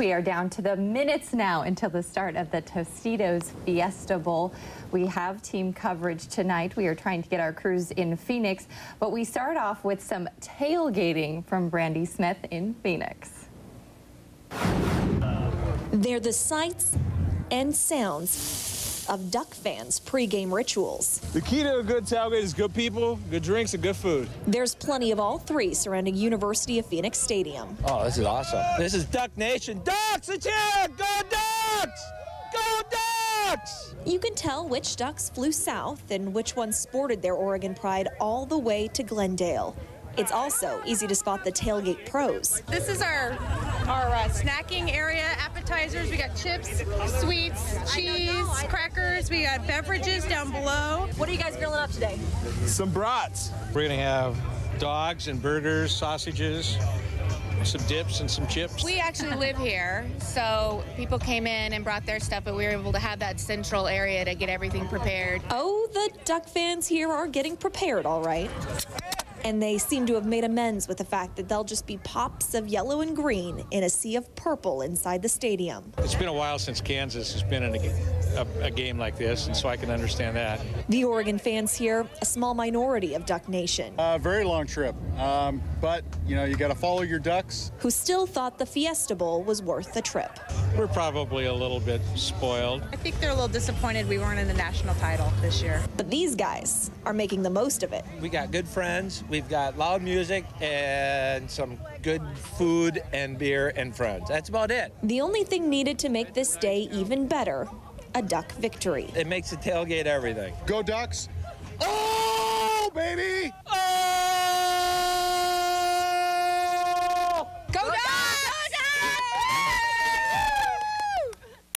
We are down to the minutes now until the start of the Tostitos Fiesta Bowl. We have team coverage tonight. We are trying to get our crews in Phoenix, but we start off with some tailgating from Brandi Smith in Phoenix. They're the sights and sounds of Duck fans' pregame rituals. The key to a good tailgate is good people, good drinks, and good food. There's plenty of all three surrounding University of Phoenix Stadium. Oh, this is awesome. This is Duck Nation. Ducks, it's here! Go Ducks! Go Ducks! You can tell which Ducks flew south and which ones sported their Oregon pride all the way to Glendale. It's also easy to spot the tailgate pros. This is our snacking area, appetizers. We got chips, sweets, cheese, crackers. We got beverages down below. What are you guys grilling up today? Some brats. We're gonna have dogs and burgers, sausages, some dips and some chips. We actually live here, so people came in and brought their stuff, but we were able to have that central area to get everything prepared. Oh, the Duck fans here are getting prepared, all right. And they seem to have made amends with the fact that they'll just be pops of yellow and green in a sea of purple inside the stadium. It's been a while since Kansas has been in a game like this, and so I can understand that. The Oregon fans here, a small minority of Duck Nation. A very long trip, but you know, you got to follow your Ducks. Who still thought the Fiesta Bowl was worth the trip. We're probably a little bit spoiled. I think they're a little disappointed we weren't in the national title this year. But these guys are making the most of it. We got good friends. We've got loud music and some good food and beer and friends. That's about it. The only thing needed to make this day even better, a Duck victory. It makes the tailgate everything. Go Ducks! Oh, baby!